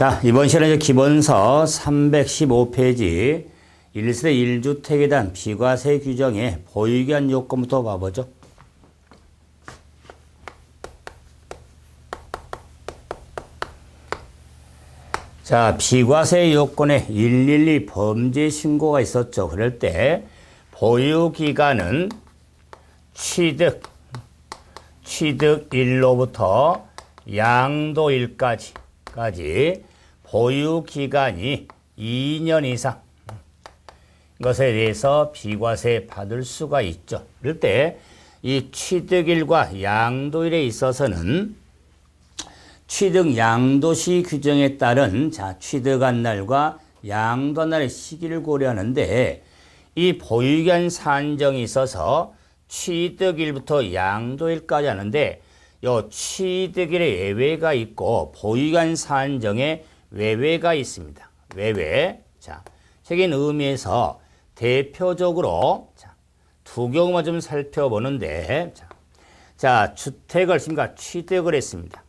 자, 이번 시간에 기본서 315페이지 1세대 1주택에 대한 비과세 규정의 보유기한 요건부터 봐보죠. 자, 비과세 요건에 112 범죄 신고가 있었죠. 그럴 때 보유기간은 취득일로부터 양도일까지 보유기간이 2년 이상 것에 대해서 비과세 받을 수가 있죠. 그럴 때 이 취득일과 양도일에 있어서는 취득 양도시 규정에 따른 자 취득한 날과 양도한 날의 시기를 고려하는데 이 보유기한 산정이 있어서 취득일부터 양도일까지 하는데 요 취득일에 예외가 있고 보유기한 산정에 외외가 있습니다. 외외. 자, 책인 의미에서 대표적으로 자, 두 경우만 좀 살펴보는데 자, 주택을 그러니까 취득을 했습니다.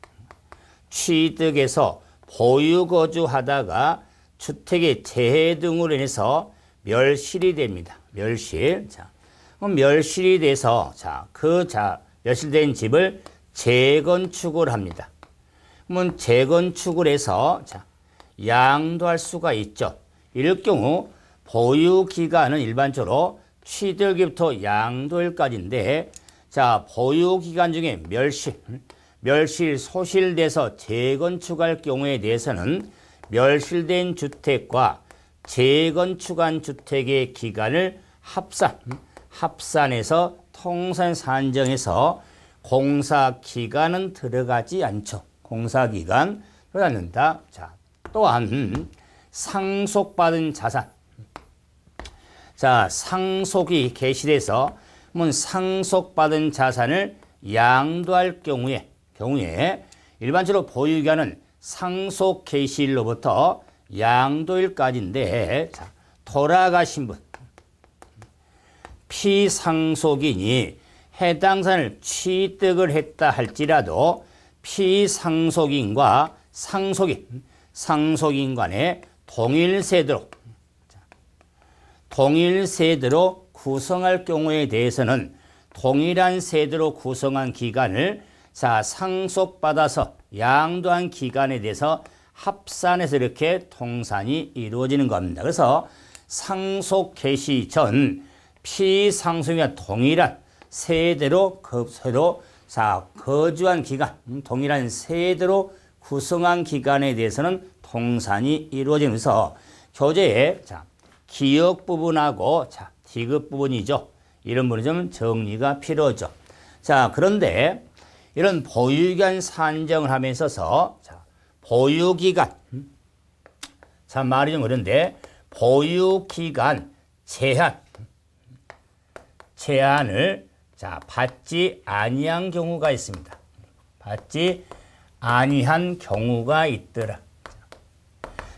취득해서 보유 거주하다가 주택의 재해 등으로 인해서 멸실이 됩니다. 멸실. 자, 그럼 멸실이 돼서 자, 멸실된 집을 재건축을 합니다. 그러면 재건축을 해서 자, 양도할 수가 있죠. 이럴 경우 보유기간은 일반적으로 취득일부터 양도일까지인데 자, 보유기간 중에 멸실 소실돼서 재건축할 경우에 대해서는 멸실된 주택과 재건축한 주택의 기간을 합산해서 통산 산정해서 공사기간은 들어가지 않죠. 공사기간 들어가지 않는다. 자, 또한 상속받은 자산. 자, 상속이 개시돼서 상속받은 자산을 양도할 경우에 일반적으로 보유기간은 상속 개시일로부터 양도일까지인데 자, 돌아가신 분 피상속인이 해당 산을 취득을 했다 할지라도 피상속인과 상속인 간의 동일 세대로 구성할 경우에 대해서는 동일한 세대로 구성한 기간을 자, 상속받아서 양도한 기간에 대해서 합산해서 이렇게 통산이 이루어지는 겁니다. 그래서 상속 개시 전 피상속인과 동일한 세대로 자, 거주한 기간, 동일한 세대로 구성한 기간에 대해서는 통산이 이루어지면서 교재에 자, 기억 부분하고 자, 디귿 부분이죠. 이런 부분이 좀 정리가 필요하죠. 자, 그런데 이런 보유기간 산정을 하면서 자, 보유기간 참 말이 좀 그런데 보유기간 제한을 자, 받지 아니한 경우가 있습니다. 받지 아니한 경우가 있더라.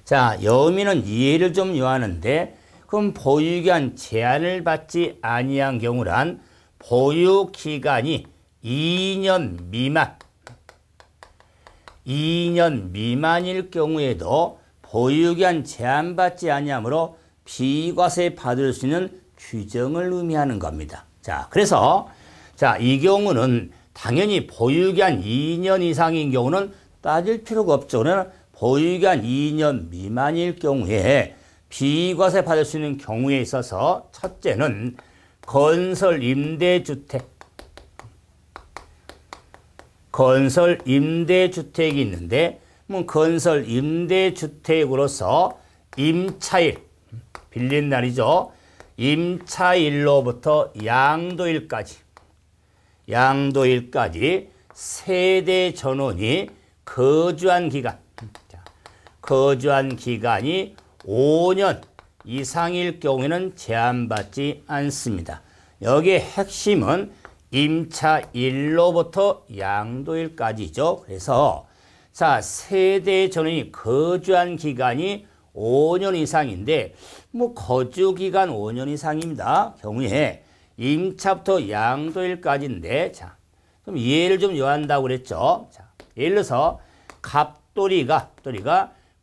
자, 여미는 이해를 좀 요하는데 그럼 보유기간 제한을 받지 아니한 경우란 보유기간이 2년 미만일 경우에도 보유기한 제한받지 아니하므로 비과세 받을 수 있는 규정을 의미하는 겁니다. 자, 그래서 자, 이 경우는 당연히 보유기한 2년 이상인 경우는 따질 필요가 없죠. 그러나 보유기한 2년 미만일 경우에 비과세 받을 수 있는 경우에 있어서 첫째는 건설 임대주택이 있는데 건설 임대주택으로서 임차일, 빌린 날이죠. 임차일로부터 양도일까지 세대 전원이 거주한 기간이 5년 이상일 경우에는 제한받지 않습니다. 여기에 핵심은 임차일로부터 양도일까지죠. 그래서 자, 세대 전원이 거주한 기간이 5년 이상인데 거주기간 5년 이상입니다. 경우에 임차부터 양도일까지인데 자, 그럼 이해를 좀 요한다고 그랬죠. 자, 예를 들어서 갑돌이가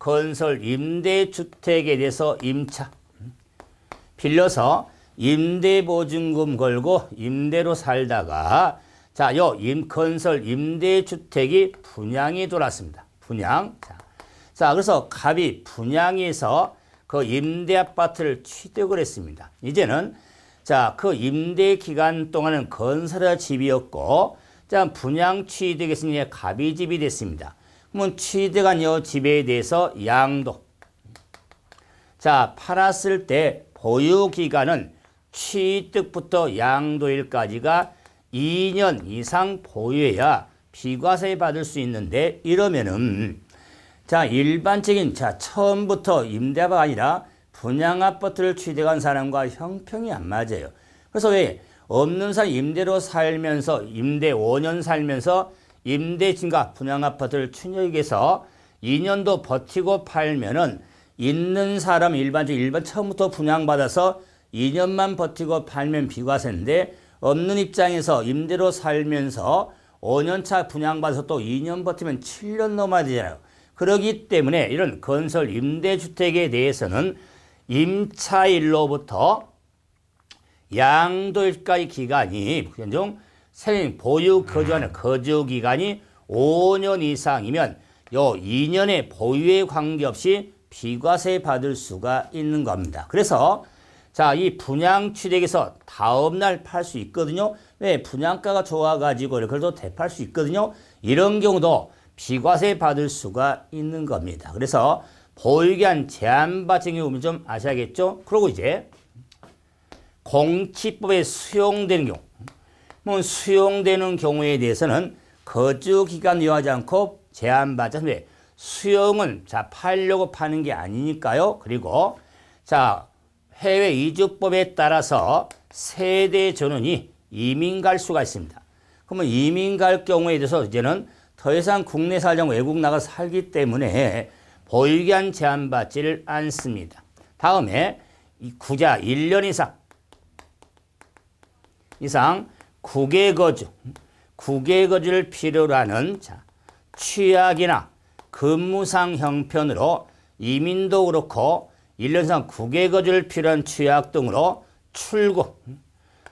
건설 임대주택에 대해서 임차 빌려서 임대보증금 걸고 임대로 살다가 자, 요 건설 임대주택이 분양이 돌았습니다. 분양. 자, 그래서 갑이 분양에서 그 임대 아파트를 취득을 했습니다. 이제는 자, 그 임대 기간 동안은 건설의 집이었고 자, 분양 취득했으니 갑이 집이 됐습니다. 그러면 취득한 요 집에 대해서 양도. 자, 팔았을 때 보유 기간은 취득부터 양도일까지가 2년 이상 보유해야 비과세 받을 수 있는데, 이러면은 자, 일반적인 자, 처음부터 임대가 아니라 분양 아파트를 취득한 사람과 형평이 안 맞아요. 그래서 왜 없는 사람 임대로 살면서 임대 5년 살면서 임대 증가 분양 아파트를 취득해서 2년도 버티고 팔면은 있는 사람 일반 처음부터 분양받아서 2년만 버티고 팔면 비과세인데, 없는 입장에서 임대로 살면서 5년차 분양받아서 또 2년 버티면 7년 넘어야 되잖아요. 그러기 때문에 이런 건설 임대주택에 대해서는 임차일로부터 양도일까지 기간이 생인 보유 거주하는 거주기간이 5년 이상이면 요 2년의 보유에 관계없이 비과세 받을 수가 있는 겁니다. 그래서 자, 이 분양 취득에서 다음날 팔 수 있거든요. 왜? 분양가가 좋아가지고 그래도 대팔 수 있거든요. 이런 경우도 비과세 받을 수가 있는 겁니다. 그래서 보유기한 제한받은 경우는 좀 아셔야겠죠. 그리고 이제 공치법에 수용되는 경우, 뭐 수용되는 경우에 대해서는 거주기간 요하지 않고 제한받은 수용은 자, 팔려고 파는 게 아니니까요. 그리고 자, 해외 이주법에 따라서 세대 전원이 이민 갈 수가 있습니다. 그러면 이민 갈 경우에 대해서 이제는 더 이상 국내 살지 않고 외국 나가 살기 때문에 보유기한 제한받지를 않습니다. 다음에 구자 1년 이상 국외거주를 필요로 하는 자, 취약이나 근무상 형편으로 이민도 그렇고 1년 이상 국외거주를 필요한 취약 등으로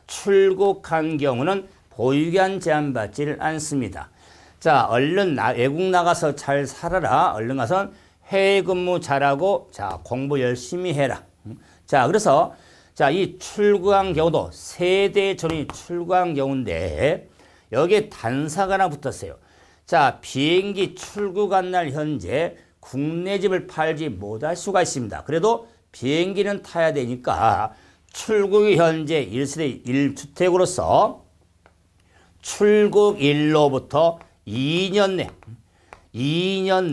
출국한 경우는 보유기한 제한받지를 않습니다. 자, 얼른 외국 나가서 잘 살아라. 얼른 가서 해외 근무 잘하고 자, 공부 열심히 해라. 자, 그래서 자, 이 출국한 경우도 세대 전원이 출국한 경우인데 여기에 단사가 하나 붙었어요. 자, 비행기 출국한 날 현재 국내 집을 팔지 못할 수가 있습니다. 그래도 비행기는 타야 되니까 출국이 현재 1세대 1주택으로서 출국일로부터 2년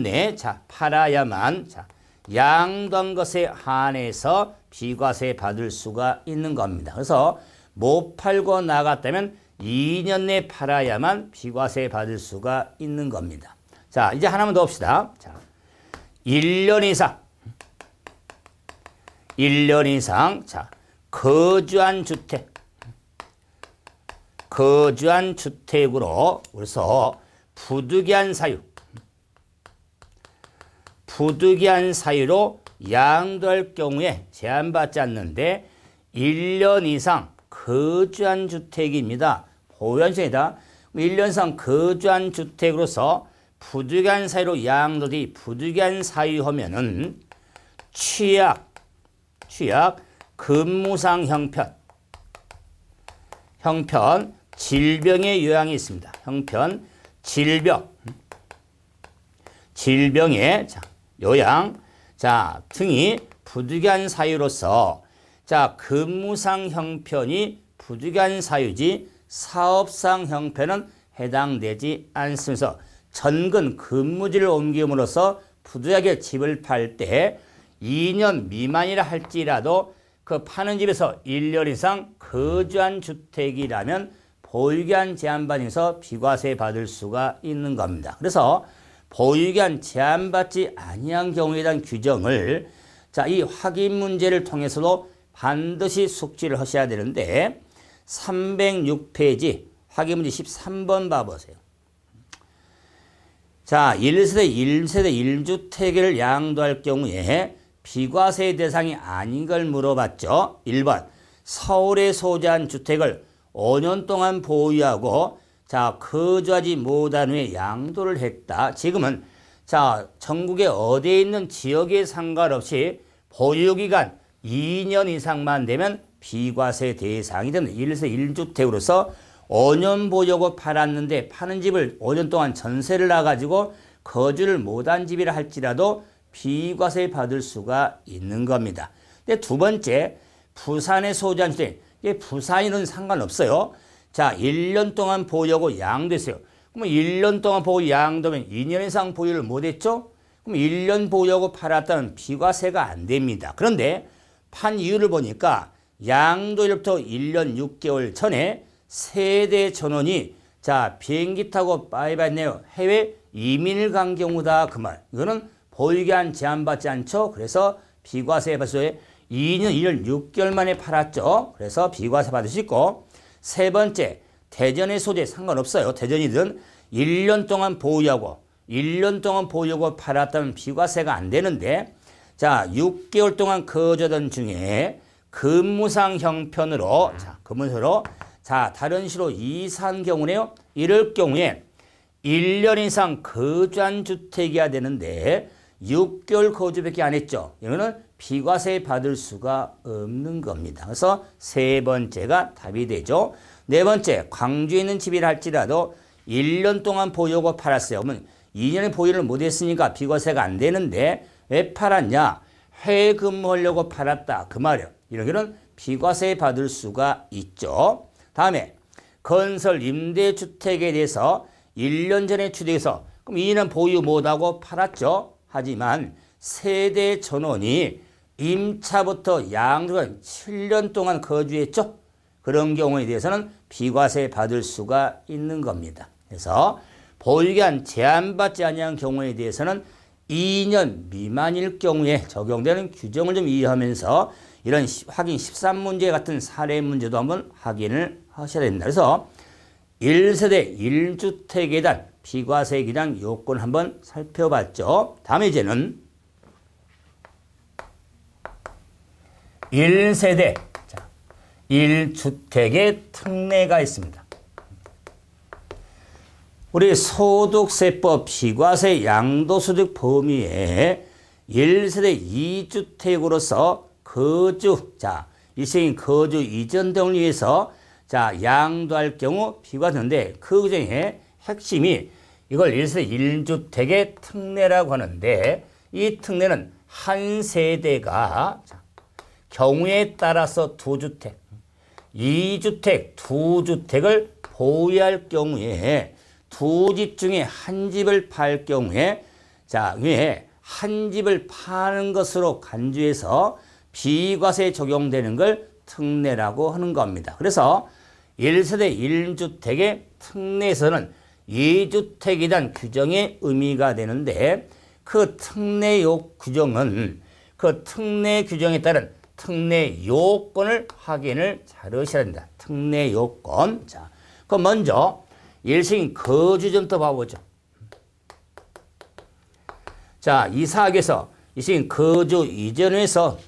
내 자, 팔아야만 자, 양도한 것에 한해서 비과세 받을 수가 있는 겁니다. 그래서 못 팔고 나갔다면 2년 내 팔아야만 비과세 받을 수가 있는 겁니다. 자, 이제 하나만 더 봅시다. 자, 1년 이상 자, 거주한 주택으로 그래서 부득이한 사유로 양도할 경우에 제한받지 않는데 1년 이상 거주한 주택입니다. 보유한 주택이다. 1년 이상 거주한 주택으로서 부득이한 사유로 양도이 부득이한 사유하면은 취약, 근무상 형편, 질병의 요양이 있습니다. 형편, 질병의 자, 요양, 자, 등이 부득이한 사유로서 자, 근무상 형편이 부득이한 사유지 사업상 형편은 해당되지 않으면서 전근 근무지를 옮김으로써 부득이하게 집을 팔 때 2년 미만이라 할지라도 그 파는 집에서 1년 이상 거주한 주택이라면 보유기한 제한받아서 비과세 받을 수가 있는 겁니다. 그래서 보유기한 제한받지 아니한 경우에 대한 규정을 자, 이 확인 문제를 통해서도 반드시 숙지를 하셔야 되는데 306페이지 확인 문제 13번 봐보세요. 자, 1세대 1주택을 양도할 경우에 비과세 대상이 아닌 걸 물어봤죠. 1번, 서울에 소재한 주택을 5년 동안 보유하고 자, 거주하지 못한 후에 양도를 했다. 지금은 자, 전국에 어디에 있는 지역에 상관없이 보유기간 2년 이상만 되면 비과세 대상이 되는 1세대 1주택으로서 5년 보유하고 팔았는데 파는 집을 5년 동안 전세를 놔가지고 거주를 못한 집이라 할지라도 비과세 받을 수가 있는 겁니다. 근데 두 번째, 부산에 소재한 주택, 이게 부산이는 상관없어요. 자, 1년 동안 보유하고 양도했어요. 그럼 1년 동안 보유 양도면 2년 이상 보유를 못했죠? 그럼 1년 보유하고 팔았다면 비과세가 안 됩니다. 그런데 판 이유를 보니까 양도일부터 1년 6개월 전에 세대 전원이 자, 비행기 타고 빠이빠이 했네요. 해외 이민을 간 경우다 그 말. 이거는 보유기한 제한받지 않죠. 그래서 비과세 발생에 2년 6개월 만에 팔았죠. 그래서 비과세 받을 수 있고, 세 번째, 대전의 소재 상관없어요. 대전이든 1년 동안 보유하고 1년 동안 보유하고 팔았다면 비과세가 안 되는데 자, 6개월 동안 거주하던 중에 근무상 형편으로 자, 근무상으로 자, 다른 시로 이사한 경우네요. 이럴 경우에 1년 이상 거주한 주택이어야 되는데 6개월 거주밖에 안 했죠. 이거는 비과세 받을 수가 없는 겁니다. 그래서 세 번째가 답이 되죠. 네 번째, 광주에 있는 집이라 할지라도 1년 동안 보유하고 팔았어요. 그러면 2년의 보유를 못했으니까 비과세가 안 되는데 왜 팔았냐? 해외 근무하려고 팔았다 그 말이에요. 이런 경우는 비과세 받을 수가 있죠. 다음에 건설 임대주택에 대해서 1년 전에 취득해서 그럼 2년 보유 못하고 팔았죠. 하지만 세대 전원이 임차부터 양도한 7년 동안 거주했죠. 그런 경우에 대해서는 비과세 받을 수가 있는 겁니다. 그래서 보유기한 제한받지 아니한 경우에 대해서는 2년 미만일 경우에 적용되는 규정을 좀 이해하면서 이런 확인 13문제 같은 사례 문제도 한번 확인을 하셔야 됩니다. 그래서 1세대 1주택에 대한 비과세 기량 요건 한번 살펴봤죠. 다음 이제는 1세대 1주택의 특례가 있습니다. 우리 소득세법 비과세 양도소득 범위에 1세대 2주택으로서 거주, 자, 일시적인 거주 이전 등을 위해서 자, 양도할 경우 비과세인데 그 규정의 핵심이 이걸 1세대 1주택의 특례라고 하는데 이 특례는 한 세대가 자, 경우에 따라서 2주택, 2주택, 2주택을 보유할 경우에 두 집 중에 한 집을 팔 경우에 자, 위에 한 집을 파는 것으로 간주해서 비과세 적용되는 걸 특례라고 하는 겁니다. 그래서 1세대 1주택의 특례에서는 2주택에 대한 규정의 의미가 되는데 그 특례요 규정은 그 특례 규정에 따른 특례 요건을 확인을 잘 하셔야 된다. 특례 요건. 자, 그럼 먼저 일시적인 거주 좀더 봐보죠. 자, 이 사학에서 일시적인 거주 이전에서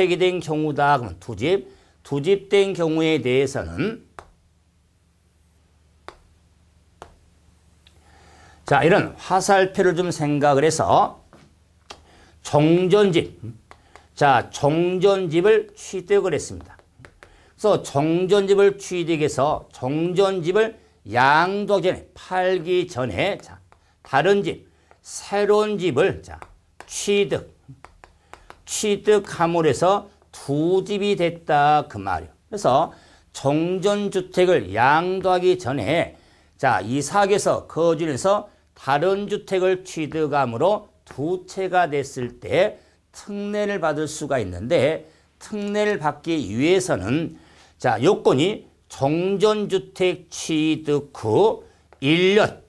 2주택이 된 경우다. 그럼 두 집 된 경우에 대해서는 자, 이런 화살표를 좀 생각을 해서 종전집, 자, 종전집을 취득을 했습니다. 그래서 종전집을 취득해서 종전집을 양도하기 전에, 팔기 전에 자, 다른 집, 새로운 집을 자, 취득함으로 해서 두 집이 됐다 그 말이에요. 그래서 종전주택을 양도하기 전에 자, 이 사학에서 거주해서 다른 주택을 취득함으로 두 채가 됐을 때 특례를 받을 수가 있는데 특례를 받기 위해서는 자, 요건이 종전주택 취득 후 1년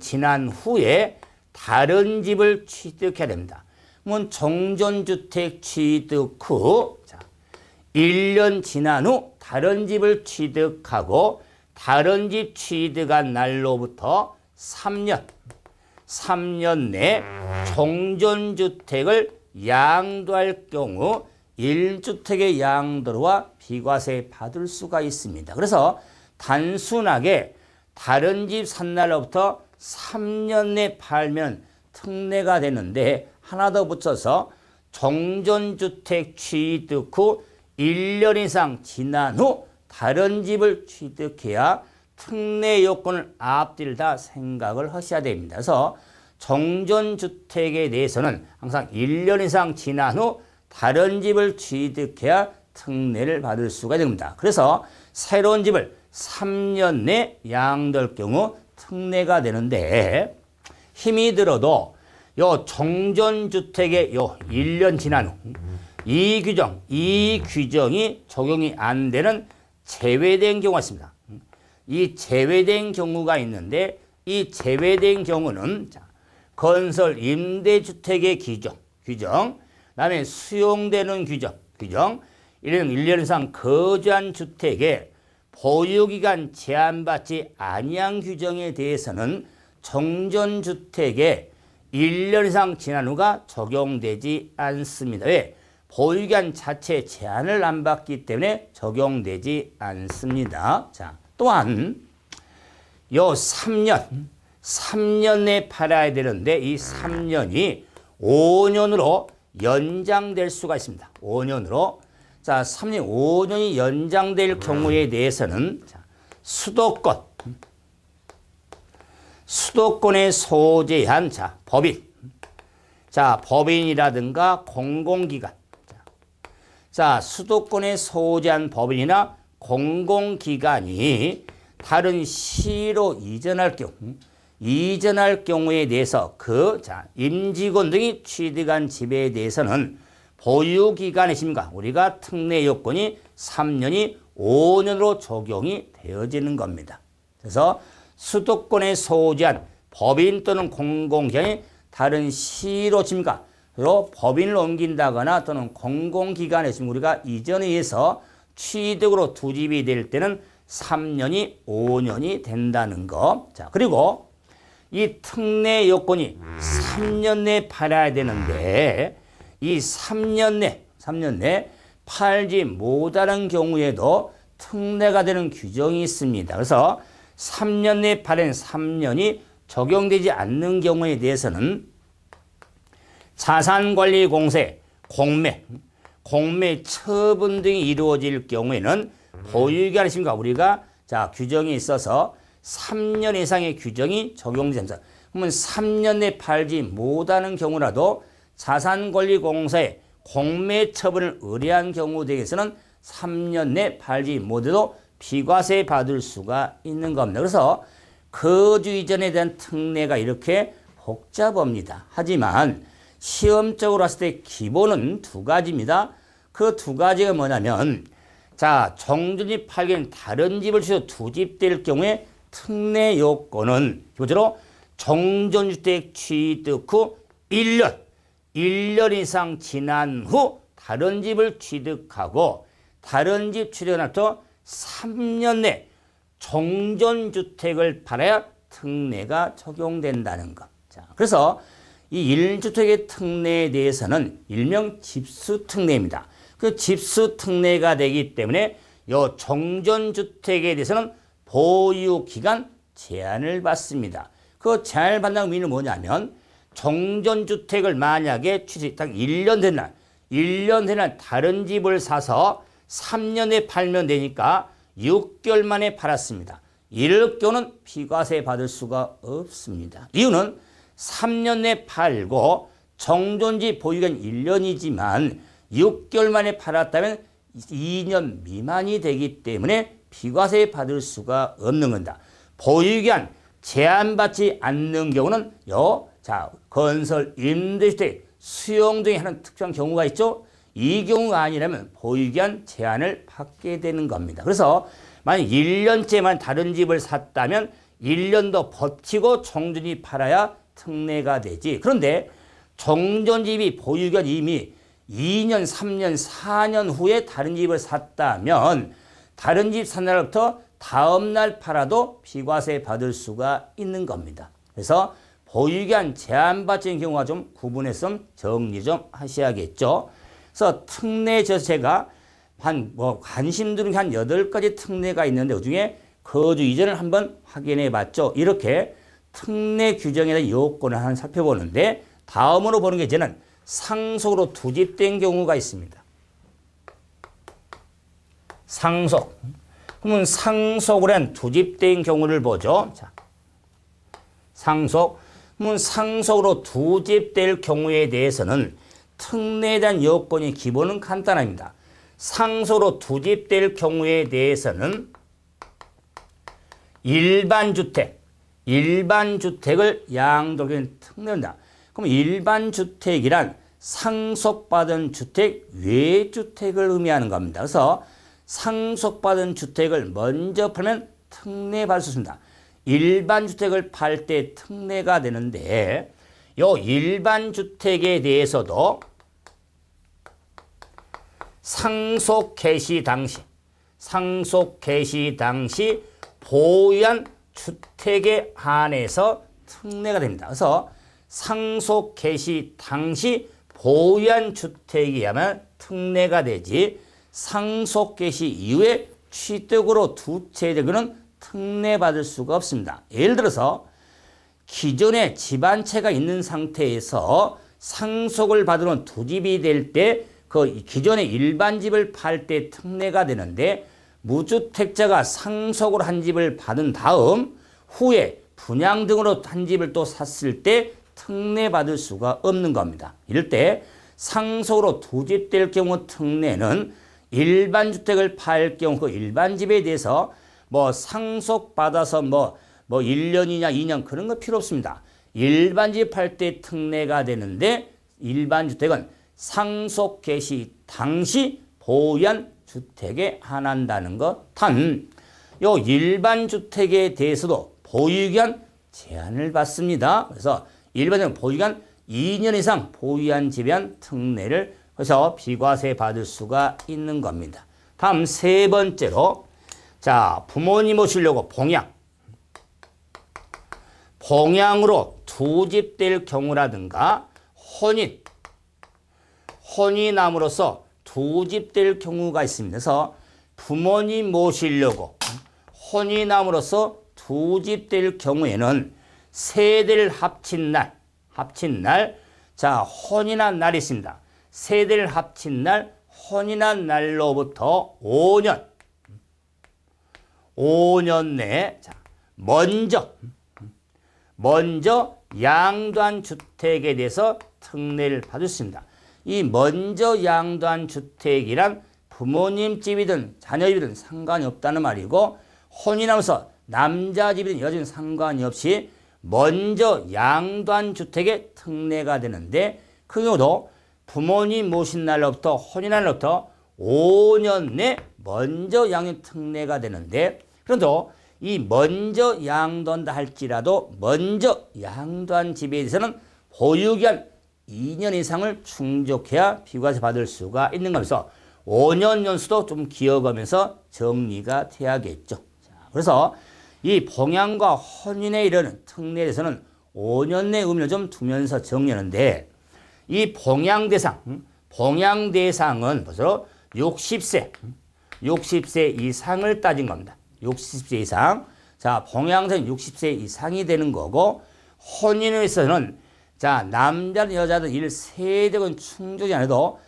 지난 후에 다른 집을 취득해야 됩니다. 그러면 종전주택 취득 후 자, 1년 지난 후 다른 집을 취득하고 다른 집 취득한 날로부터 3년 내 종전주택을 양도할 경우 1주택의 양도와 비과세 받을 수가 있습니다. 그래서 단순하게 다른 집 산 날로부터 3년 내 팔면 특례가 되는데 하나 더 붙여서 종전주택 취득 후 1년 이상 지난 후 다른 집을 취득해야 특례 요건을 앞뒤를 다 생각을 하셔야 됩니다. 그래서 종전주택에 대해서는 항상 1년 이상 지난 후 다른 집을 취득해야 특례를 받을 수가 됩니다. 그래서 새로운 집을 3년 내 양도할 경우 특례가 되는데 힘이 들어도 요 종전주택의 요 1년 지난 후 이 규정이 적용이 안 되는 제외된 경우가 있습니다. 이 제외된 경우가 있는데 이 제외된 경우는 건설 임대주택의 규정, 그다음에 수용되는 규정, 이런 1년 이상 거주한 주택의 보유기간 제한받지 아니한 규정에 대해서는 종전주택의 1년 이상 지난 후가 적용되지 않습니다. 왜? 보유기간 자체에 제한을 안 받기 때문에 적용되지 않습니다. 자, 또한 요 3년 내에 팔아야 되는데 이 3년이 5년으로 연장될 수가 있습니다. 5년으로. 자, 3년 5년이 연장될 경우에 대해서는 수도권에 소재한 법인이라든가 공공기관, 수도권에 소재한 법인이나 공공기관이 다른 시로 이전할 경우에 대해서 임직원 등이 취득한 집에 대해서는 보유기간이십니까? 우리가 특례 요건이 3년이 5년으로 적용이 되어지는 겁니다. 그래서 수도권에 소재한 법인 또는 공공기관이 다른 시로 집니까? 법인을 옮긴다거나 또는 공공기관에 지금 우리가 이전에 의해서 취득으로 두 집이 될 때는 3년이 5년이 된다는 거. 자, 그리고 이 특례 요건이 3년 내에 팔아야 되는데 이 3년 내 팔지 못하는 경우에도 특례가 되는 규정이 있습니다. 그래서 3년 내 팔은 3년이 적용되지 않는 경우에 대해서는 자산관리공세, 공매 처분 등이 이루어질 경우에는 보유기간 있습니까? 우리가 규정이 있어서 3년 이상의 규정이 적용됩니다. 그러면 3년 내 팔지 못하는 경우라도 자산관리공사에 공매 처분을 의뢰한 경우 등에서는 3년 내 팔지 못해도 비과세 받을 수가 있는 겁니다. 그래서 거주 이전에 대한 특례가 이렇게 복잡합니다. 하지만 시험적으로 봤을 때 기본은 두 가지입니다. 그 두 가지가 뭐냐면 종전집 팔기는 다른 집을 취득 두 집 될 경우에 특례 요건은 기본적으로 종전주택 취득 후 1년 이상 지난 후 다른 집을 취득하고 다른 집 취득 날부터 3년 내 종전주택을 팔아야 특례가 적용된다는 것. 그래서 이 1주택의 특례에 대해서는 일명 집수특례입니다. 그 집수특례가 되기 때문에 요 종전주택에 대해서는 보유기간 제한을 받습니다. 그 제한을 받는 의미는 뭐냐면 종전주택을 만약에 딱 1년 된 날, 1년 된 날 다른 집을 사서 3년에 팔면 되니까 6개월 만에 팔았습니다. 이럴 경우는 비과세 받을 수가 없습니다. 이유는 3년 내 팔고 정존지 보유기간 1년이지만 6개월 만에 팔았다면 2년 미만이 되기 때문에 비과세 받을 수가 없는 겁니다. 보유기간 제한받지 않는 경우는 건설, 임대주택, 수용 등의 하는 특정 경우가 있죠. 이 경우가 아니라면 보유기간 제한을 받게 되는 겁니다. 그래서 만약 1년째만 다른 집을 샀다면 1년 더 버티고 정존지 팔아야 특례가 되지. 그런데 종전집이 보유기간 이미 2년, 3년, 4년 후에 다른 집을 샀다면 다른 집 산 날부터 다음날 팔아도 비과세 받을 수가 있는 겁니다. 그래서 보유기한 제한받는 경우가 좀 구분했음 정리 좀 하셔야겠죠. 그래서 특례 자체가 관심 두는 게 한 8가지 특례가 있는데 그중에 거주 이전을 한번 확인해 봤죠. 이렇게 특례 규정에 대한 요건을 한번 살펴보는데 다음으로 보는 게 이제는 상속으로 투집된 경우가 있습니다. 상속. 그러면 상속으로 한 투집된 경우를 보죠. 자, 상속. 그러면 상속으로 투집될 경우에 대해서는 특례에 대한 요건이 기본은 간단합니다. 상속으로 투집될 경우에 대해서는 일반 주택을 양도적인 특례입니다. 그럼 일반 주택이란 상속받은 주택 외 주택을 의미하는 겁니다. 그래서 상속받은 주택을 먼저 팔면 특례 받을 수 있습니다. 일반 주택을 팔 때 특례가 되는데 요 일반 주택에 대해서도 상속 개시 당시 보유한 주택에 한해서 특례가 됩니다. 그래서 상속 개시 당시 보유한 주택이야만 특례가 되지 상속 개시 이후에 취득으로 투체되고는 특례받을 수가 없습니다. 예를 들어서 기존에 집안채가 있는 상태에서 상속을 받으면 두 집이 될 때 그 기존의 일반 집을 팔 때 특례가 되는데 무주택자가 상속으로 한 집을 받은 다음 후에 분양 등으로 한 집을 또 샀을 때 특례받을 수가 없는 겁니다. 이럴 때 상속으로 투집될 경우 특례는 일반 주택을 팔 경우 그 일반 집에 대해서 상속받아서 1년이냐 2년 그런 거 필요 없습니다. 일반 집 팔 때 특례가 되는데 일반 주택은 상속 개시 당시 보유한 주택에 한한다는 것. 단, 요 일반 주택에 대해서도 보유기한 제한을 받습니다. 그래서 일반적으로 보유기한 2년 이상 보유한 집에 한 특례를 그래서 비과세 받을 수가 있는 겁니다. 다음 세 번째로 자 부모님 모시려고 봉양으로 투집될 경우라든가 혼인함으로써 투집될 경우가 있습니다. 그래서 부모님 모시려고 혼인함으로써 투집될 경우에는 세대를 합친 날, 자 혼인한 날이 있습니다. 세대를 합친 날, 혼인한 날로부터 5년 내에 먼저 양도한 주택에 대해서 특례를 받을 수 있습니다. 이 먼저 양도한 주택이란 부모님 집이든 자녀 집이든 상관이 없다는 말이고 혼인하면서 남자 집이든 여자든 상관이 없이 먼저 양도한 주택에 특례가 되는데 그 경우도 부모님 모신 날로부터 혼인한 날로부터 5년 내 먼저 양도 특례가 되는데 그래도 이 먼저 양도한다 할지라도 먼저 양도한 집에 대해서는 보유기한 2년 이상을 충족해야 비과세 받을 수가 있는 거면서 5년 연수도 좀 기억하면서 정리가 돼야겠죠. 자, 그래서 이 봉양과 혼인에 이르는 특례에 대해서는 5년 내 의미를 좀 두면서 정리하는데 이 봉양 대상은 벌써 60세 이상을 따진 겁니다. 60세 이상. 자, 봉양세는 60세 이상이 되는 거고 혼인에 있어서는 자, 남자든 여자든 일 세대는 충족이 안 해도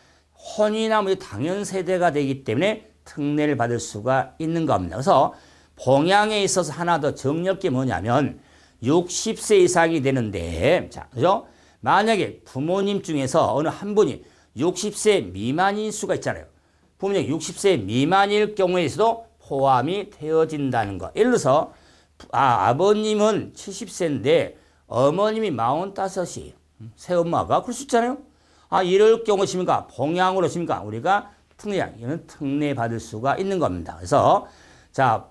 혼인함이 당연 세대가 되기 때문에 특례를 받을 수가 있는 겁니다. 그래서 봉양에 있어서 하나 더 정리할 게 뭐냐면 60세 이상이 되는데 자, 그죠? 만약에 부모님 중에서 어느 한 분이 60세 미만일 수가 있잖아요. 부모님 60세 미만일 경우에서도 포함이 되어진다는 것. 예를 들어서 아버님은 70세인데 어머님이 45이에요. 새엄마가 그럴 수 있잖아요. 이럴 경우십니까? 봉양으로 십니까? 우리가 특례 받을 수가 있는 겁니다. 그래서 자,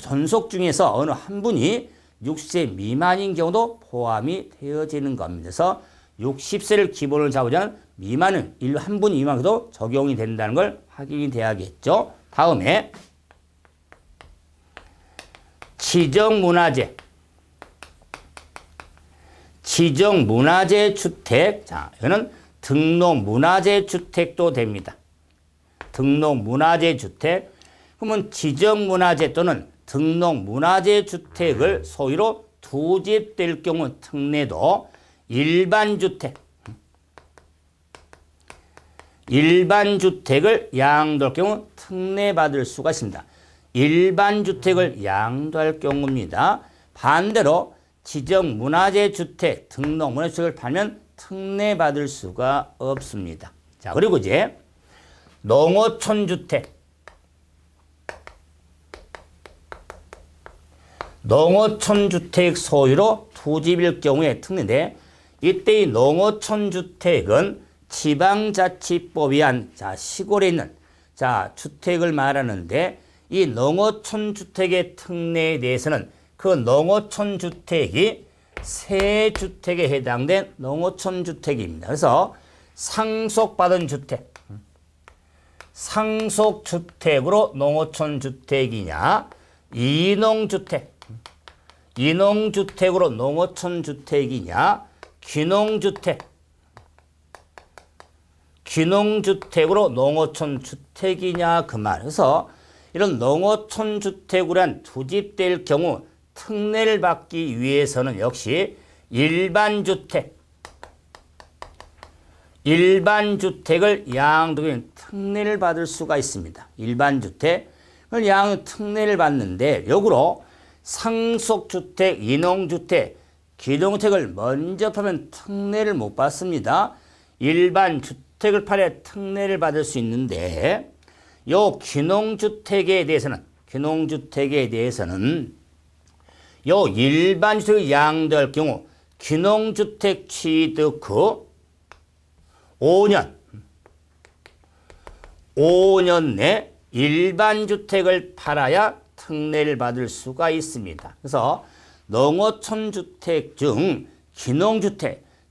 전속 중에서 어느 한 분이 60세 미만인 경우도 포함이 되어지는 겁니다. 그래서 60세를 기본으로 잡으자면 미만은 한 분 이만도 적용이 된다는 걸 확인이 돼야겠죠. 다음에 지정문화재. 지정문화재 주택. 자, 이거는 등록문화재 주택도 됩니다. 등록문화재 주택. 그러면 지정문화재 또는 등록문화재 주택을 소위로 두 집 될 경우 특례도 일반주택. 일반주택을 양도할 경우 특례받을 수가 있습니다. 일반주택을 양도할 경우입니다. 반대로 지정문화재 주택, 등록문화재 주택을 팔면 특례받을 수가 없습니다. 자, 그리고 이제 농어촌 주택. 농어촌 주택 소유로 두 집일 경우에 특례인데, 이때의 농어촌 주택은 지방자치법이 한, 자, 시골에 있는, 자, 주택을 말하는데, 이 농어촌 주택의 특례에 대해서는 그 농어촌 주택이 세 주택에 해당된 농어촌 주택입니다. 그래서 상속받은 주택, 상속주택으로 농어촌 주택이냐, 이농주택, 이농주택으로 농어촌 주택이냐, 귀농주택, 귀농주택으로 농어촌 주택이냐 그 말. 그래서 이런 농어촌 주택으로 한 두 집 될 경우 특례를 받기 위해서는 역시 일반주택, 일반주택을 양도인 특례를 받을 수가 있습니다. 일반주택을 양 특례를 받는데, 역으로 상속주택, 이농주택, 귀농주택을 먼저 파면 특례를 못 받습니다. 일반주택을 팔아 특례를 받을 수 있는데, 요 귀농주택에 대해서는 요 일반주택을 양도할 경우 귀농주택 취득 후 5년 내 일반주택을 팔아야 특례를 받을 수가 있습니다. 그래서 농어촌주택 중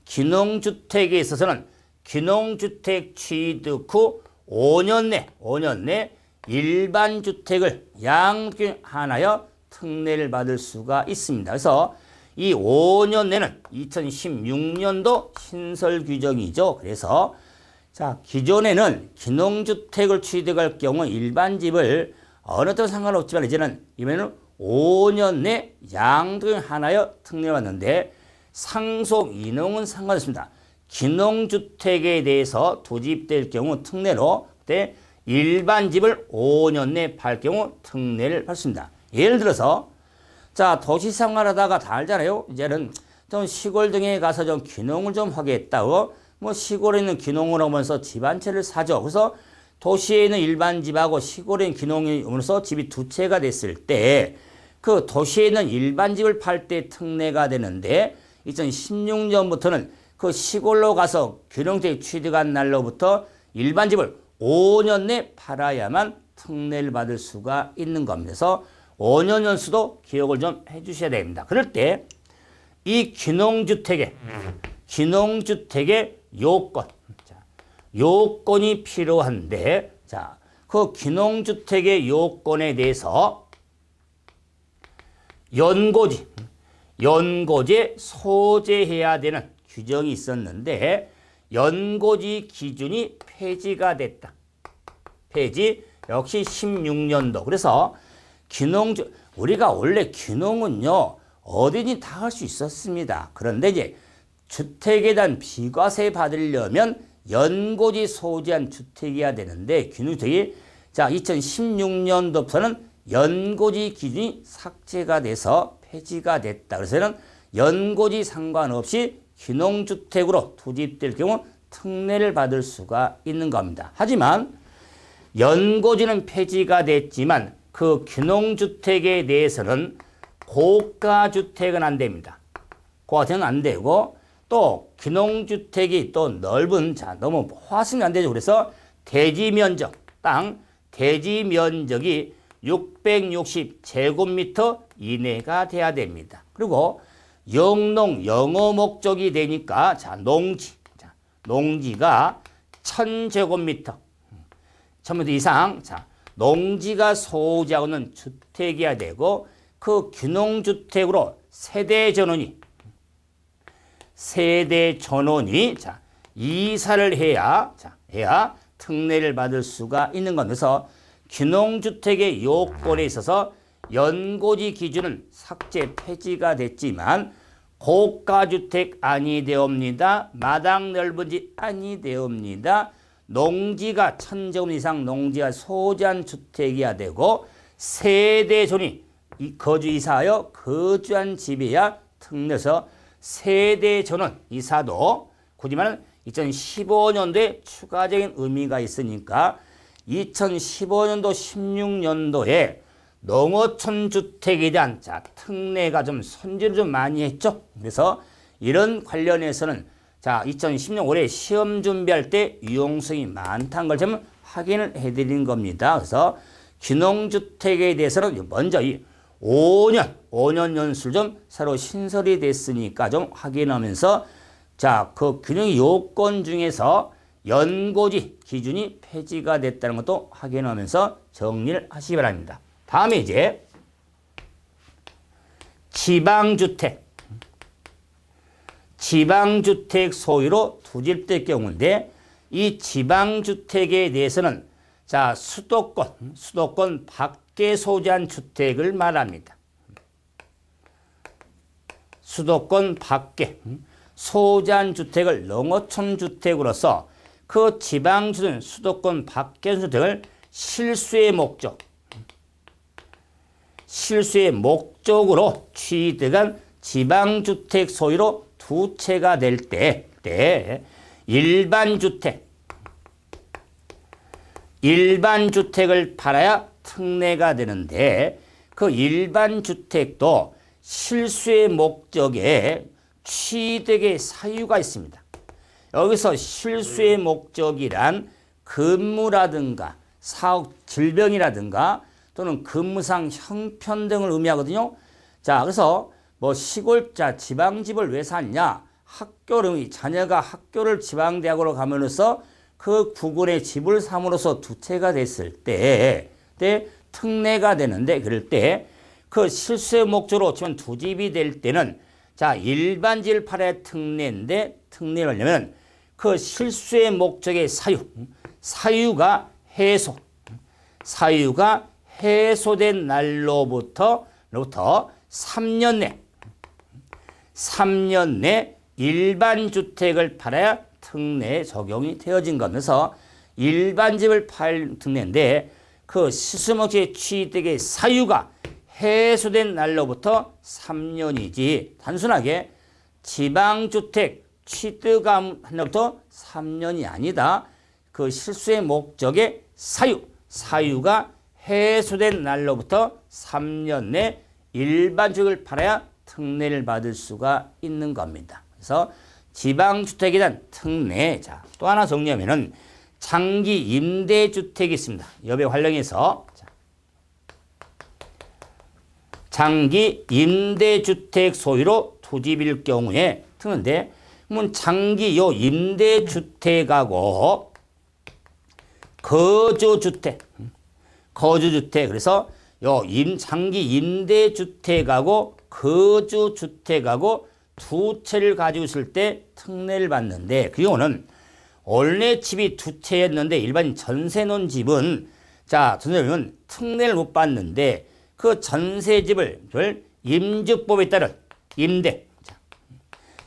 귀농주택에 있어서는 귀농주택 취득 후 5년 내 일반주택을 양도하여 특례를 받을 수가 있습니다. 그래서 이 5년 내는 2016년도 신설 규정이죠. 그래서 자, 기존에는 기농주택을 취득할 경우 일반집을 어느 때도 상관없지만 이번에는 5년 내 양도하여 특례를 받는데, 상속 이농은 상관없습니다. 기농주택에 대해서 도집될 경우 특례로 그때 일반집을 5년 내 팔 경우 특례를 받습니다. 예를 들어서 자, 도시생활하다가 다 알잖아요. 이제는 좀 시골 등에 가서 좀 귀농을 좀 하겠다고 뭐 시골에 있는 귀농을 하면서 집 한 채를 사죠. 그래서 도시에 있는 일반 집하고 시골에 있는 귀농이 오면서 집이 두 채가 됐을 때 그 도시에 있는 일반 집을 팔 때 특례가 되는데, 2016년부터는 그 시골로 가서 귀농주택 취득한 날로부터 일반 집을 5년 내 팔아야만 특례를 받을 수가 있는 겁니다. 그래서 5년 연수도 기억을 좀 해주셔야 됩니다. 그럴 때 이 귀농주택의 요건, 자, 요건이 필요한데, 자, 그 귀농주택의 요건에 대해서 연고지에 소재해야 되는 규정이 있었는데, 연고지 기준이 폐지가 됐다. 폐지 역시 16년도. 그래서 우리가 원래 귀농은요, 어디든지 다 할 수 있었습니다. 그런데 이제 주택에 대한 비과세 받으려면 연고지 소재한 주택이어야 되는데, 귀농주택이 자, 2016년도부터는 연고지 기준이 삭제가 돼서 폐지가 됐다. 그래서는 연고지 상관없이 귀농주택으로 투집될 경우 특례를 받을 수가 있는 겁니다. 하지만 연고지는 폐지가 됐지만 그 귀농주택에 대해서는 고가주택은 안 됩니다. 고가주택은 안 되고, 또 귀농주택이 또 넓은, 자, 너무 화승이 안 되죠. 그래서 대지면적이 660제곱미터 이내가 돼야 됩니다. 그리고 영농, 영어 목적이 되니까, 자, 농지가 1000제곱미터, 1000제곱미터 이상, 자, 농지가 소재하는 주택이어야 되고, 그 귀농주택으로 세대 전원이 자, 이사를 해야 특례를 받을 수가 있는 건, 그래서 귀농주택의 요건에 있어서 연고지 기준은 삭제 폐지가 됐지만 고가주택 아니되옵니다. 마당 넓은지 아니되옵니다. 농지가 1000제곱미터 이상 농지가 소재한 주택이야 되고 세대 전원이 거주 이사하여 거주한 집이야 특례서 세대 전원 이사도 굳이 말하면 2015년도에 추가적인 의미가 있으니까 2015년도 16년도에 농어촌 주택에 대한 자, 특례가 좀 손질을 좀 많이 했죠. 그래서 이런 관련해서는 자, 2010년 올해 시험 준비할 때 유용성이 많다는 걸 좀 확인을 해드린 겁니다. 그래서 귀농주택에 대해서는 먼저 이 5년 연수를 좀 새로 신설이 됐으니까 좀 확인하면서 자, 그 균형 요건 중에서 연고지 기준이 폐지가 됐다는 것도 확인하면서 정리를 하시기 바랍니다. 다음에 이제 지방주택 소유로 두 집 될 경우인데 이 지방주택에 대해서는 자, 수도권 밖에 소재한 주택을 말합니다. 수도권 밖에 소재한 주택을 농어촌 주택으로서 그 지방주택 수도권 밖의 주택을 실수의 목적으로 취득한 지방주택 소유로 두 채가 될 때 일반주택을 팔아야 특례가 되는데 그 일반주택도 실수의 목적에 취득의 사유가 있습니다. 여기서 실수의 목적이란 근무라든가 사업 질병이라든가 또는 근무상 형편 등을 의미하거든요. 자, 그래서 뭐 시골자 지방집을 왜 샀냐, 학교를 자녀가 학교를 지방대학으로 가면서 그 부근에 집을 삼으로써 두 채가 됐을 때 특례가 되는데 그럴 때 그 실수의 목적으로 지금 두 집이 될 때는 자, 일반집을 팔아야 특례인데 특례를 하려면 그 실수의 목적의 사유가 해소된 날로부터 3년 내 일반주택을 팔아야 특례 적용이 되어진 거면서 일반집을 팔 특례인데 그 실수목적의 취득의 사유가 해소된 날로부터 3년이지 단순하게 지방주택 취득한 날로부터 3년이 아니다. 그 실수의 목적의 사유가 해소된 날로부터 3년 내 일반주택을 팔아야 특례를 받을 수가 있는 겁니다. 그래서 지방주택에 대한 특례, 자, 또 하나 정리하면은 장기 임대주택이 있습니다. 여배 활용해서 장기 임대주택 소유로 두 집일 경우에 특례인데 그러면 장기 요 임대주택하고 거주주택 그래서 요 장기 임대주택하고 거주주택하고 두 채를 가지고 있을 때 특례를 받는데 그 경우는 원래 집이 두 채였는데 일반 전세 놓은 집은 자, 전세는 특례를 못 받는데 그 전세집을 임주법에 따른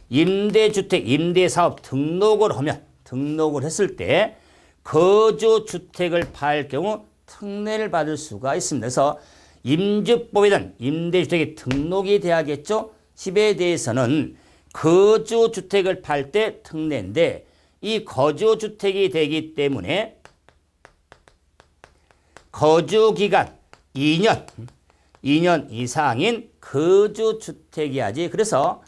임대주택 임대사업 등록을 했을 때 거주주택을 팔 경우 특례를 받을 수가 있습니다. 그래서 임주법에 대한 임대주택이 등록이 돼야겠죠. 집에 대해서는 거주주택을 팔 때 특례인데 이 거주주택이 되기 때문에 거주기간 2년 이상인 거주주택이야지. 그래서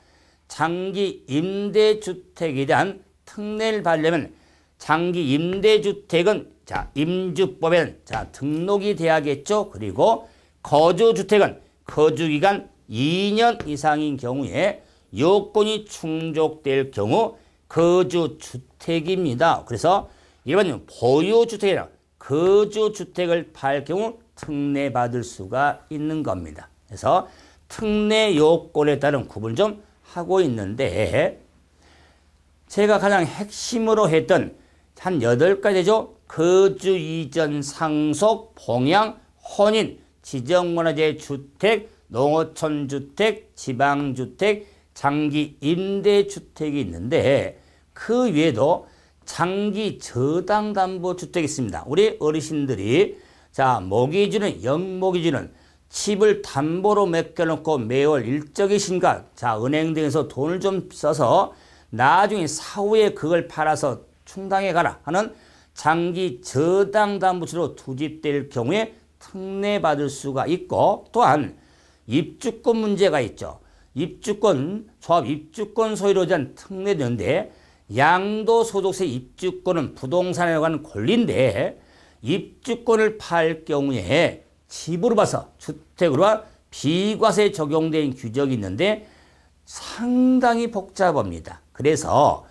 장기 임대주택에 대한 특례를 받으려면 장기 임대주택은 자, 임주법에는 자, 등록이 돼야겠죠. 그리고 거주주택은 거주기간 2년 이상인 경우에 요건이 충족될 경우 거주주택입니다. 그래서 일반 보유주택이나 거주주택을 팔 경우 특례 받을 수가 있는 겁니다. 그래서 특례 요건에 따른 구분 좀 하고 있는데, 제가 가장 핵심으로 했던 한 8가지죠. 거주 이전 상속, 봉양, 혼인, 지정문화재 주택, 농어촌 주택, 지방 주택, 장기 임대 주택이 있는데, 그 외에도 장기 저당 담보 주택이 있습니다. 우리 어르신들이 자, 모기지는 연모기지는 집을 담보로 맡겨놓고 매월 일적이신가, 자, 은행 등에서 돈을 좀 써서 나중에 사후에 그걸 팔아서 충당해 가라 하는 장기 저당 담보주로 투집될 경우에 특례 받을 수가 있고, 또한 입주권 문제가 있죠. 입주권, 조합 입주권 소유로 대한 특례되는데, 양도소득세 입주권은 부동산에 관한 권리인데, 입주권을 팔 경우에 집으로 봐서 주택으로와 비과세 적용된 규정이 있는데 상당히 복잡합니다. 그래서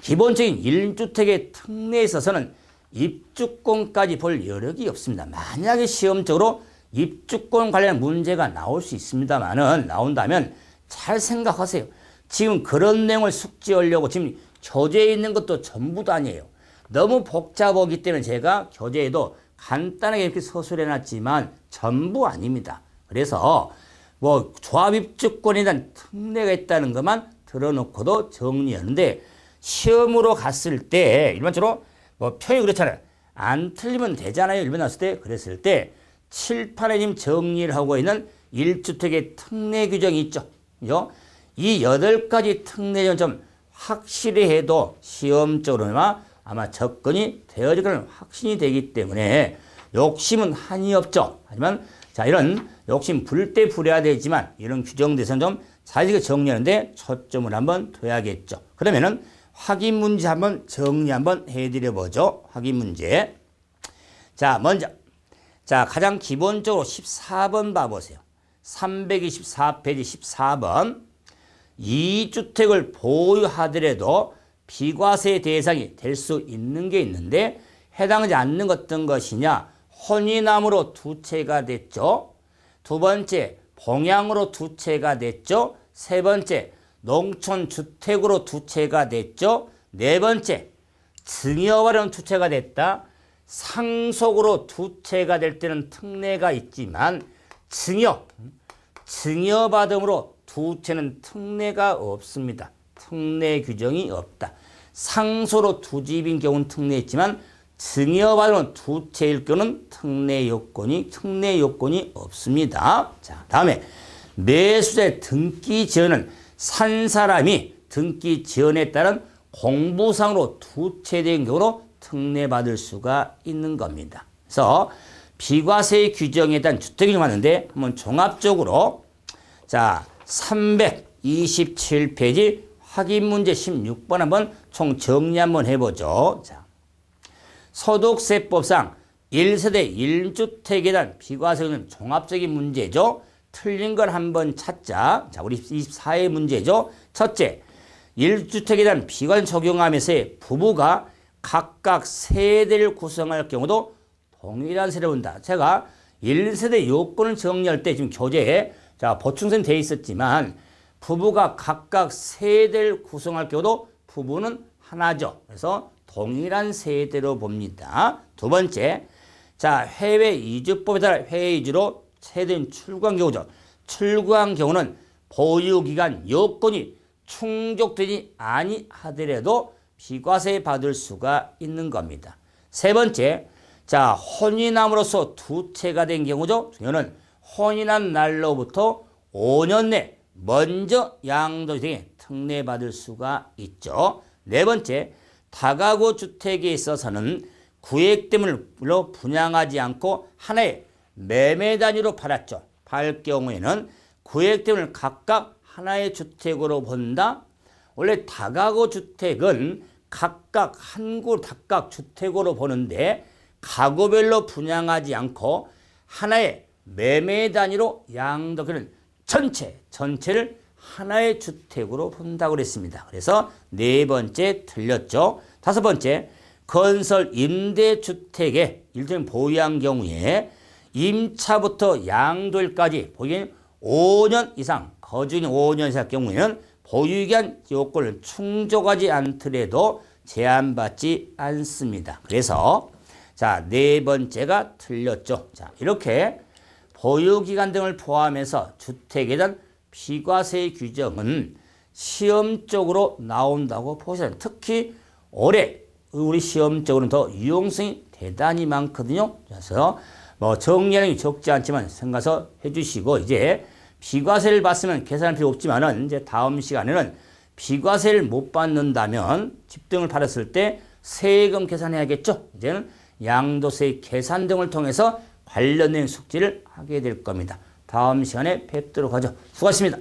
기본적인 1주택의 특례에 있어서는 입주권까지 볼 여력이 없습니다. 만약에 시험적으로 입주권 관련 문제가 나올 수 있습니다만은, 나온다면 잘 생각하세요. 지금 그런 내용을 숙지하려고 지금 교재에 있는 것도 전부도 아니에요. 너무 복잡하기 때문에 제가 교재에도 간단하게 이렇게 서술해 놨지만 전부 아닙니다. 그래서 뭐 조합입주권에 대한 특례가 있다는 것만 들어놓고도 정리하는데, 시험으로 갔을 때 일반적으로 뭐 표현이 그렇잖아요. 안 틀리면 되잖아요. 일반 나왔을 때. 그랬을 때 칠판에 지금 정리를 하고 있는 1주택의 특례 규정이 있죠. 그죠? 이 8가지 특례는 좀 확실히 해도 시험적으로나 아마 접근이 되어질 거는 확신이 되기 때문에 욕심은 한이 없죠. 하지만 자, 이런 욕심 부릴 때 부려야 되지만 이런 규정대선 좀 자세히 정리하는데 초점을 한번 둬야겠죠. 그러면은 확인 문제 한번 정리 한번 해드려 보죠. 확인 문제. 자, 먼저 자, 가장 기본적으로 14번 봐보세요. 324페이지 14번. 2주택을 보유하더라도 비과세 대상이 될 수 있는 게 있는데, 해당하지 않는 것 어떤 것이냐. 혼인함으로 두 채가 됐죠. 두 번째, 봉양으로 두 채가 됐죠. 세 번째, 농촌주택으로 두 채가 됐죠. 네 번째, 증여와는 두 채가 됐다. 상속으로 두 채가 될 때는 특례가 있지만, 증여받음으로 두 채는 특례가 없습니다. 특례 규정이 없다. 상소로 두 집인 경우는 특례 있지만 증여받은 두 채일 경우는 특례 요건이 없습니다. 자, 다음에 매수자의 등기 지연은 산 사람이 등기 지연에 따른 공부상으로 두 채된 경우로 특례받을 수가 있는 겁니다. 그래서 비과세 규정에 대한 주택이 좀 많은데 한번 종합적으로 자, 327페이지 확인 문제 16번 한번 총 정리 한번 해보죠. 자, 소득세법상 1세대 1주택에 대한 비과세는 종합적인 문제죠. 틀린 걸 한번 찾자. 자, 우리 24의 문제죠. 첫째, 1주택에 대한 비과세 적용하면서 부부가 각각 세대를 구성할 경우도 동일한 세를 본다. 제가 1세대 요건을 정리할 때 지금 교재에 자, 보충선 돼 있었지만, 부부가 각각 세대를 구성할 경우도 부부는 하나죠. 그래서 동일한 세대로 봅니다. 두 번째, 자, 해외 이주법에 따라 해외 이주로 세대는 출구한 경우죠. 출구한 경우는 보유기간 요건이 충족되지 아니하더라도 비과세 받을 수가 있는 겁니다. 세 번째, 자, 혼인함으로써 두 채가 된 경우죠. 이거는 혼인한 날로부터 5년 내 먼저 양도주택에 특례받을 수가 있죠. 네 번째, 다가구 주택에 있어서는 구획 때문으로 분양하지 않고 하나의 매매 단위로 팔았죠. 팔 경우에는 구획 때문을 각각 하나의 주택으로 본다. 원래 다가구 주택은 각각 한 곳 각각 주택으로 보는데, 가구별로 분양하지 않고 하나의 매매 단위로 양도를 전체를 하나의 주택으로 본다고 그랬습니다. 그래서 네 번째 틀렸죠. 다섯 번째, 건설 임대주택의 일종의 보유한 경우에 임차부터 양도일까지 보기엔 5년 이상, 거주인 5년 이상 경우에는 보유기한 요건을 충족하지 않더라도 제한받지 않습니다. 그래서 자, 네 번째가 틀렸죠. 자, 이렇게 보유기간 등을 포함해서 주택에 대한 비과세 규정은 시험적으로 나온다고 보시면, 특히 올해 우리 시험적으로는 더 유용성이 대단히 많거든요. 그래서 뭐 정리하는 게 적지 않지만 생각해서 해주시고, 이제 비과세를 받으면 계산할 필요 없지만은 이제 다음 시간에는 비과세를 못 받는다면 집 등을 팔았을 때 세금 계산해야겠죠. 이제는 양도세 계산 등을 통해서 관련된 숙지를 하게 될 겁니다. 다음 시간에 뵙도록 하죠. 수고하셨습니다.